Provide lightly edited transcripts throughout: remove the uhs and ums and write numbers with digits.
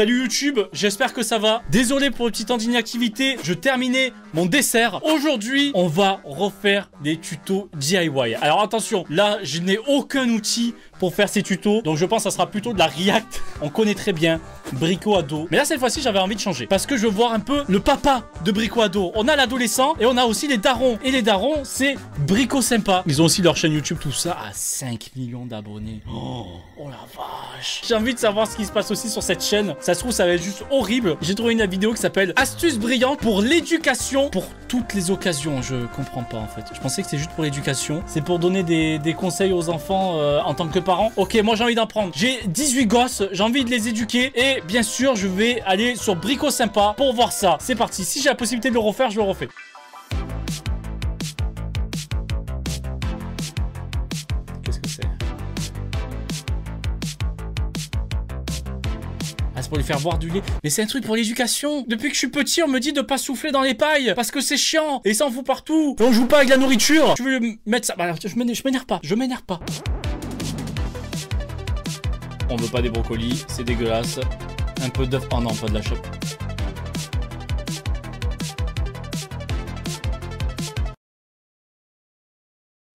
Salut YouTube, j'espère que ça va. Désolé pour le petit temps d'inactivité, je terminais mon dessert. Aujourd'hui, on va refaire des tutos DIY. Alors attention, là, je n'ai aucun outil pour faire ces tutos, donc je pense que ça sera plutôt de la React. On connaît très bien Brico Ado. Mais là, cette fois-ci, j'avais envie de changer parce que je veux voir un peu le papa de Brico Ado. On a l'adolescent et on a aussi les darons. Et les darons, c'est Brico Sympa. Ils ont aussi leur chaîne YouTube, tout ça à 5 millions d'abonnés. Oh la vache. J'ai envie de savoir ce qui se passe aussi sur cette chaîne. Ça se trouve, ça va être juste horrible. J'ai trouvé une vidéo qui s'appelle Astuces brillantes pour l'éducation, pour toutes les occasions. Je comprends pas en fait. Je pensais que c'était juste pour l'éducation. C'est pour donner des conseils aux enfants en tant que parents. Ok, moi j'ai envie d'en prendre. J'ai 18 gosses, j'ai envie de les éduquer. Et bien sûr, je vais aller sur Brico Sympa pour voir ça. C'est parti. Si j'ai la possibilité de le refaire, je le refais. Pour lui faire boire du lait. Mais c'est un truc pour l'éducation. Depuis que je suis petit, on me dit de pas souffler dans les pailles parce que c'est chiant et ça en fout partout. Et on joue pas avec la nourriture. Je veux mettre ça. Bah, alors, je m'énerve pas. On veut pas des brocolis, c'est dégueulasse. Un peu d'œuf. Oh non, pas de la chope.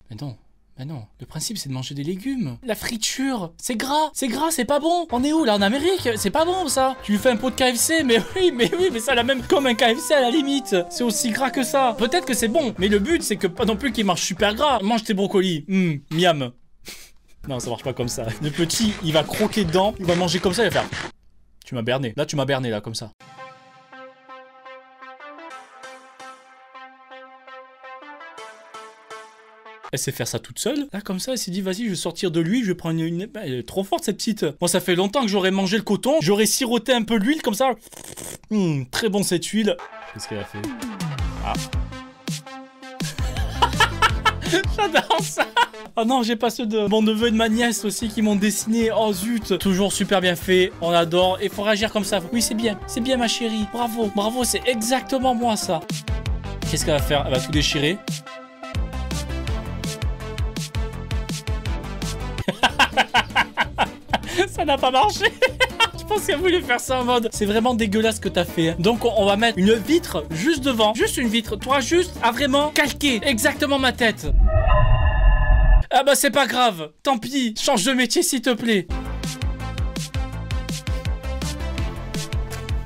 Mais non. Bah non, le principe c'est de manger des légumes. La friture, c'est gras, c'est pas bon. On est où là, en Amérique? C'est pas bon ça. Tu lui fais un pot de KFC, mais ça la même comme un KFC à la limite. C'est aussi gras que ça. Peut-être que c'est bon, mais le but c'est que pas non plus qu'il marche super gras. Mange tes brocolis, miam. Non, ça marche pas comme ça. Le petit, il va croquer dedans, il va manger comme ça, il va faire... Tu m'as berné là, comme ça. Elle sait faire ça toute seule. Là, comme ça, elle s'est dit, vas-y, je vais sortir de l'huile, je vais prendre une... Elle est trop forte, cette petite. Moi, ça fait longtemps que j'aurais mangé le coton. J'aurais siroté un peu l'huile, comme ça. Très bon, cette huile. Qu'est-ce qu'elle a fait? Ah. J'adore ça. Oh non, j'ai pas ceux de mon neveu et de ma nièce aussi qui m'ont dessiné. Oh zut. Toujours super bien fait. On adore. Et faut réagir comme ça. Oui, c'est bien, ma chérie. Bravo, bravo, c'est exactement moi, ça. Qu'est-ce qu'elle va faire? Elle va tout déchirer. Ça n'a pas marché. Je pense qu'elle voulait faire ça en mode c'est vraiment dégueulasse ce que t'as fait. Donc on va mettre une vitre juste devant. Juste une vitre. Toi juste à vraiment calquer exactement ma tête. Ah bah c'est pas grave. Tant pis. Change de métier s'il te plaît.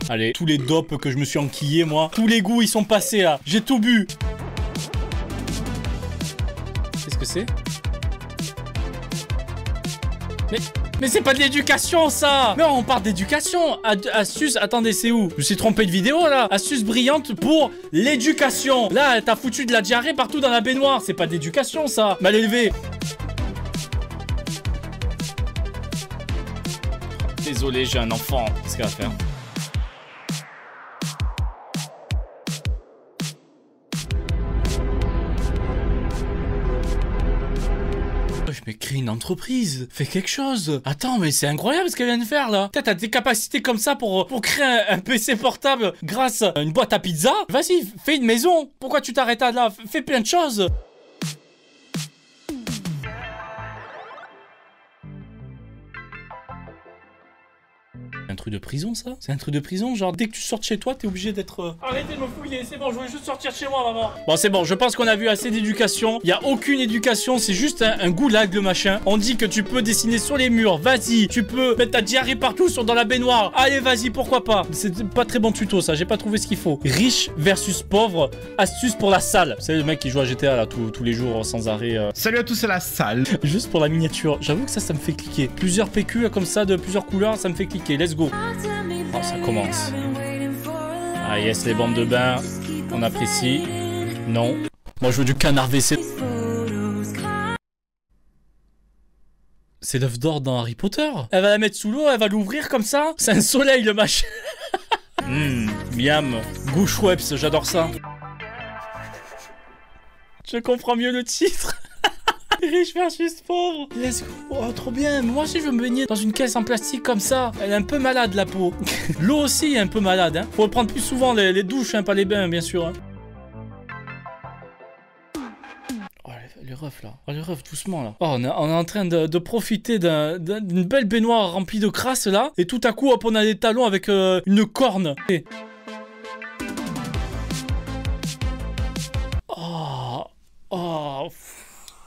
Allez, tous les dopes que je me suis enquillé moi. Tous les goûts ils sont passés là. J'ai tout bu. Qu'est-ce que c'est? Mais c'est pas de l'éducation ça. Mais on parle d'éducation. Astuce, attendez, c'est où? Je me suis trompé de vidéo là. Astuce brillante pour l'éducation. Là, t'as foutu de la diarrhée partout dans la baignoire. C'est pas d'éducation ça. Mal élevé. Désolé, j'ai un enfant. Qu'est-ce qu'elle va faire? Mais crée une entreprise, fais quelque chose. Attends, mais c'est incroyable ce qu'elle vient de faire là. T'as des capacités comme ça pour créer un PC portable grâce à une boîte à pizza. Vas-y, fais une maison. Pourquoi tu t'arrêtes là? Fais plein de choses. Un truc de prison ça? C'est un truc de prison, genre dès que tu sortes chez toi t'es obligé d'être... Arrêtez de me fouiller, c'est bon, je voulais juste sortir de chez moi maman. Bon c'est bon, je pense qu'on a vu assez d'éducation. Il y a aucune éducation, c'est juste un goulag le machin. On dit que tu peux dessiner sur les murs, vas-y. Tu peux mettre ta diarrhée partout dans la baignoire. Allez vas-y, pourquoi pas. C'est pas très bon tuto ça, j'ai pas trouvé ce qu'il faut. Riche versus pauvre, astuce pour la salle. Vous savez le mec qui joue à GTA là tous les jours sans arrêt Salut à tous à la salle. Juste pour la miniature, j'avoue que ça me fait cliquer. Plusieurs PQ comme ça de plusieurs couleurs, ça me fait cliquer. Let's go. Oh, ça commence. Ah yes, les bandes de bain, on apprécie. Non. Moi, je veux du canard WC. C'est l'œuf d'or dans Harry Potter. Elle va la mettre sous l'eau, elle va l'ouvrir comme ça. C'est un soleil, le machin. Miam. Goût Schweppes, j'adore ça. Je comprends mieux le titre. Riche versus pauvre. Let's go. Oh, trop bien. Moi aussi, je veux me baigner dans une caisse en plastique comme ça. Elle est un peu malade, la peau. L'eau aussi est un peu malade. Hein. Faut prendre plus souvent les douches, hein, pas les bains, bien sûr. Hein. Oh, le ref là. Allez ref doucement là. Oh, on est en train de profiter d'une belle baignoire remplie de crasse là. Et tout à coup hop on a des talons avec une corne. Et...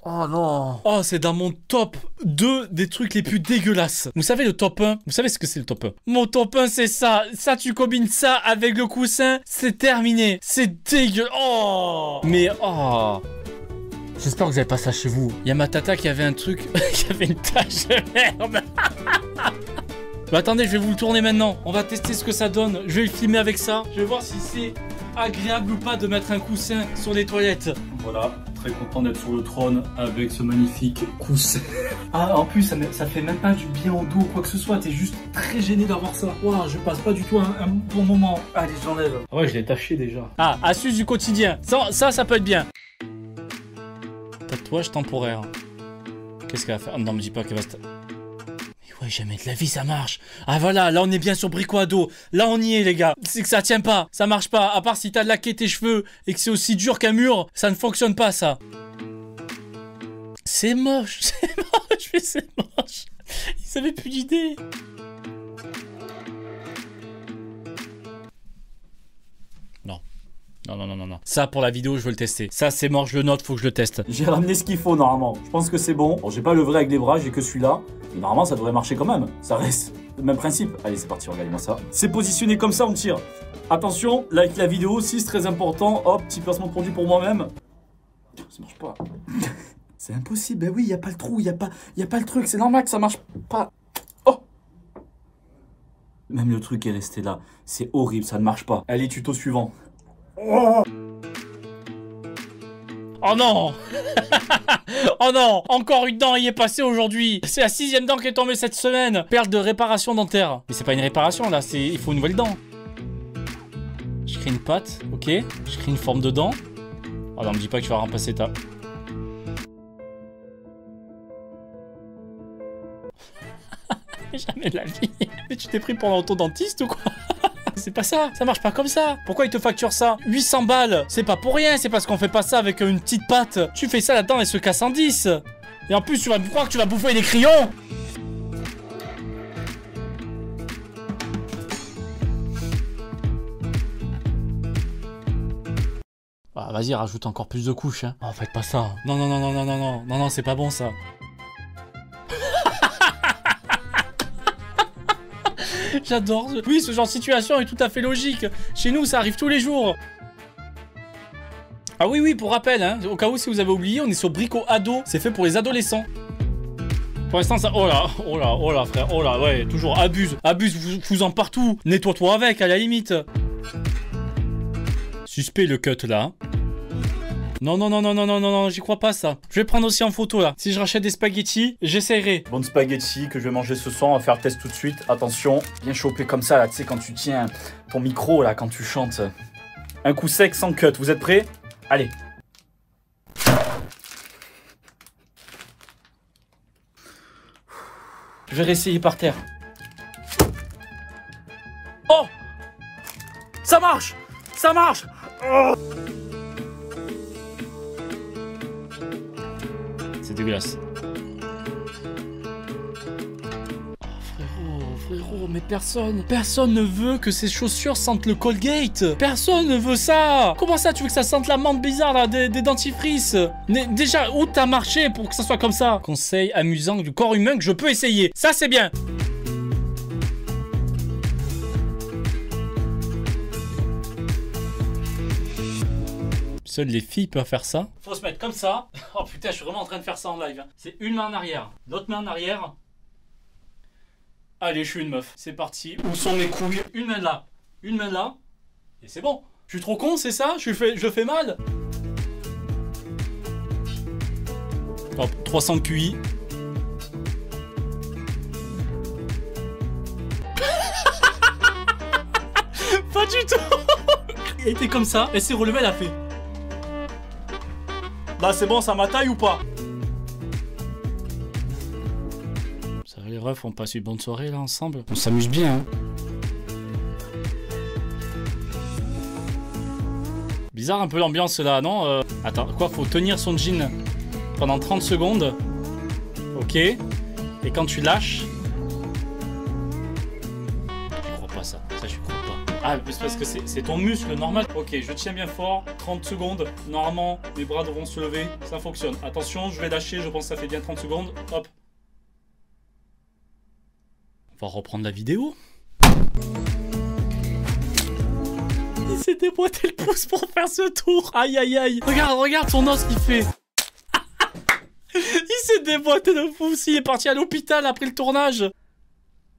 Oh non. Oh, c'est dans mon top 2 des trucs les plus dégueulasses. Vous savez le top 1? Vous savez ce que c'est le top 1? Mon top 1 c'est ça. Ça tu combines ça avec le coussin, c'est terminé. C'est dégueulasse. Oh. Mais oh. J'espère que vous n'avez pas ça chez vous. Il y a ma tata qui avait un truc. Qui avait une tache de merde. Bah, attendez, je vais vous le tourner maintenant. On va tester ce que ça donne. Je vais le filmer avec ça. Je vais voir si c'est agréable ou pas de mettre un coussin sur les toilettes. Voilà. Très content d'être sur le trône avec ce magnifique coussin. Ah, en plus, ça fait même pas du bien au dos ou quoi que ce soit. T'es juste très gêné d'avoir ça. Waouh, je passe pas du tout un bon moment. Allez, j'enlève. Ah ouais, je l'ai taché déjà. Ah, astuce du quotidien. Ça peut être bien. Tatouage temporaire. Qu'est-ce qu'elle va faire? Non, me dis pas qu'elle va se... Mais ouais, jamais de la vie, ça marche. Ah voilà, là on est bien sur Brico ado. Là on y est, les gars. C'est que ça tient pas. Ça marche pas. À part si t'as laqué tes cheveux et que c'est aussi dur qu'un mur, ça ne fonctionne pas, ça. C'est moche. C'est moche, mais c'est moche. Ils avaient plus d'idée. Non. Non, non, non, non, non. Ça, pour la vidéo, je veux le tester. Ça, c'est mort, je le note, faut que je le teste. J'ai ramené ce qu'il faut, normalement. Je pense que c'est bon. Bon, j'ai pas le vrai avec les bras, j'ai que celui-là. Mais normalement, ça devrait marcher quand même. Ça reste le même principe. Allez, c'est parti, regardez-moi ça. C'est positionné comme ça, on tire. Attention, like la vidéo aussi, c'est très important. Hop, petit placement de produit pour moi-même. Ça marche pas. C'est impossible. Ben oui, il n'y a pas le trou, il n'y a pas le truc. C'est normal que ça marche pas. Oh. Même le truc est resté là. C'est horrible, ça ne marche pas. Allez, tuto suivant. Oh non. Oh non. Encore une dent y est passée aujourd'hui. C'est la 6e dent qui est tombée cette semaine. Perte de réparation dentaire. Mais c'est pas une réparation là, c'est... Il faut une nouvelle dent. Je crée une patte, ok. Je crée une forme de dent. Oh non, me dis pas que tu vas remplacer ta... Jamais de la vie. Mais tu t'es pris pour l'auto-dentiste ou quoi? C'est pas ça, ça marche pas comme ça. Pourquoi ils te facturent ça? 800 balles, c'est pas pour rien, c'est parce qu'on fait pas ça avec une petite patte. Tu fais ça là-dedans et se casse en 10. Et en plus, tu vas me croire que tu vas bouffer des crayons. Ah, vas-y, rajoute encore plus de couches. Hein. Oh, faites pas ça. Non, non, non, non, non, non, non, non, non, c'est pas bon ça. J'adore. Oui, ce genre de situation est tout à fait logique. Chez nous, ça arrive tous les jours. Ah oui, oui, pour rappel, hein, au cas où si vous avez oublié, on est sur Brico ado. C'est fait pour les adolescents. Pour l'instant, ça... oh là, frère, oh là, ouais, toujours abuse. Abuse, vous en partout. Nettoie-toi avec, à la limite. Suspect le cut, là. Non, non, non, non, non, non, non, non, j'y crois pas ça. Je vais prendre aussi en photo là. Si je rachète des spaghettis, j'essaierai. Bonne spaghetti que je vais manger ce soir, on va faire le test tout de suite. Attention, bien chopé comme ça là, tu sais, quand tu tiens ton micro là, quand tu chantes. Un coup sec sans cut, vous êtes prêts? Allez. Je vais réessayer par terre. Oh! Ça marche! Ça marche! Oh! Dégueulasse. Oh, frérot, mais personne ne veut que ces chaussures sentent le Colgate. Personne ne veut ça. Comment ça, tu veux que ça sente la menthe bizarre là, des dentifrices? Déjà, où t'as marché pour que ça soit comme ça? Conseil amusant du corps humain que je peux essayer. Ça, c'est bien. Seules les filles peuvent faire ça. Faut se mettre comme ça. Oh putain, je suis vraiment en train de faire ça en live. C'est une main en arrière, l'autre main en arrière. Allez, je suis une meuf. C'est parti. Où sont mes couilles? Une main là, et c'est bon. Je suis trop con, c'est ça? Je fais mal. Hop, 300 QI. Pas du tout. Elle était comme ça, elle s'est relevée, elle a fait. Là c'est bon, ça m'attaille ou pas? Ça va les refs, on passe une bonne soirée là ensemble. On s'amuse bien hein. Bizarre un peu l'ambiance là, non? Attends, quoi, faut tenir son jean. pendant 30 secondes. Ok. Et quand tu lâches... Je crois pas ça. Ça, je crois pas. Ah, mais c'est parce que c'est ton muscle normal. Ok, je tiens bien fort. 30 secondes. Normalement, mes bras devront se lever. Ça fonctionne. Attention, je vais lâcher. Je pense que ça fait bien 30 secondes. Hop. On va reprendre la vidéo. Il s'est déboîté le pouce pour faire ce tour. Aïe aïe aïe. Regarde, regarde son os qu'il fait. Il s'est déboîté le pouce. Il est parti à l'hôpital après le tournage.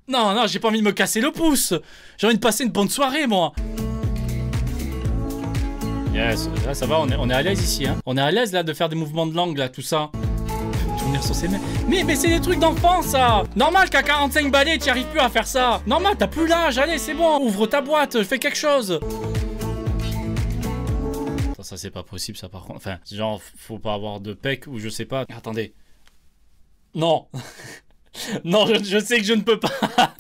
Non, non, j'ai pas envie de me casser le pouce. J'ai envie de passer une bonne soirée, moi. Yes, là ça va, on est à l'aise ici. Hein. On est à l'aise là de faire des mouvements de langue, là, tout ça. Sur ses mains. Mais c'est des trucs d'enfant ça. Normal qu'à 45 balais tu arrives plus à faire ça. Normal t'as plus l'âge, allez c'est bon. Ouvre ta boîte, fais quelque chose. Ça c'est pas possible ça par contre. Enfin genre faut pas avoir de pec ou je sais pas. Attendez. Non. Non je sais que je ne peux pas.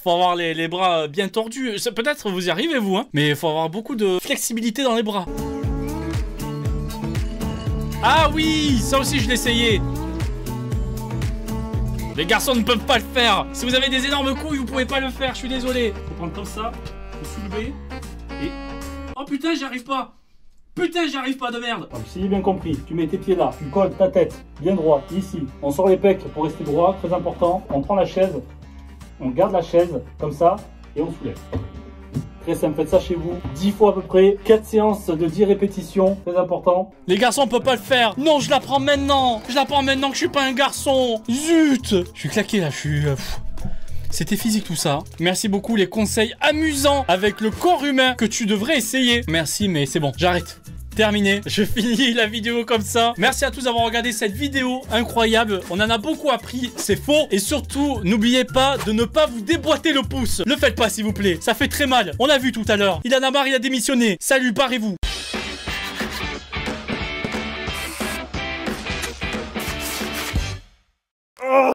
Faut avoir les bras bien tordus. Peut-être vous y arrivez vous hein. Mais faut avoir beaucoup de flexibilité dans les bras. Ah oui, ça aussi je l'ai essayé. Les garçons ne peuvent pas le faire. Si vous avez des énormes couilles, vous pouvez pas le faire. Je suis désolé. Faut prendre comme ça, faut soulever et... Oh putain, j'y arrive pas. Putain, j'y arrive pas de merde. Donc, si j'ai bien compris, tu mets tes pieds là, tu colles ta tête bien droite ici. On sort les pecs pour rester droit, très important. On prend la chaise, on garde la chaise comme ça et on soulève. Très simple, faites ça chez vous. 10 fois à peu près, 4 séances de 10 répétitions, très important. Les garçons, on peut pas le faire. Non, je la prends maintenant. Je la prends maintenant que je suis pas un garçon. Zut. Je suis claqué là, je suis... C'était physique tout ça. Merci beaucoup les conseils amusants avec le corps humain que tu devrais essayer. Merci, mais c'est bon, j'arrête. Terminé, je finis la vidéo comme ça. Merci à tous d'avoir regardé cette vidéo incroyable. On en a beaucoup appris, c'est faux. Et surtout, n'oubliez pas de ne pas vous déboîter le pouce. Le faites pas s'il vous plaît, ça fait très mal. On l'a vu tout à l'heure. Il en a marre, il a démissionné. Salut, barrez-vous.